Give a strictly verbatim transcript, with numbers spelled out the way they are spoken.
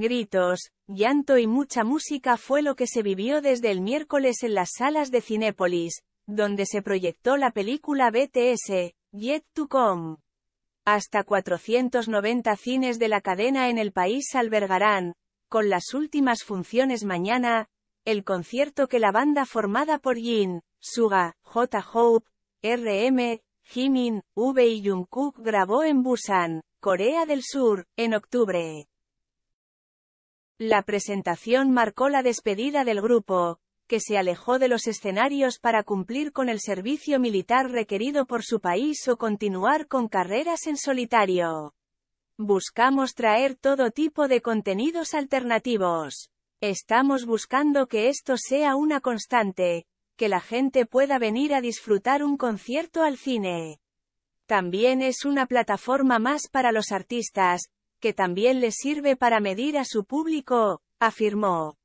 Gritos, llanto y mucha música fue lo que se vivió desde el miércoles en las salas de Cinépolis, donde se proyectó la película B T S, Yet to Come. Hasta cuatrocientos noventa cines de la cadena en el país albergarán, con las últimas funciones mañana, el concierto que la banda formada por Jin, Suga, J. Hope, R M, Jimin, V y Jungkook grabó en Busan, Corea del Sur, en octubre. La presentación marcó la despedida del grupo, que se alejó de los escenarios para cumplir con el servicio militar requerido por su país o continuar con carreras en solitario. Buscamos traer todo tipo de contenidos alternativos. Estamos buscando que esto sea una constante, que la gente pueda venir a disfrutar un concierto al cine. También es una plataforma más para los artistas, que también les sirve para medir a su público, afirmó.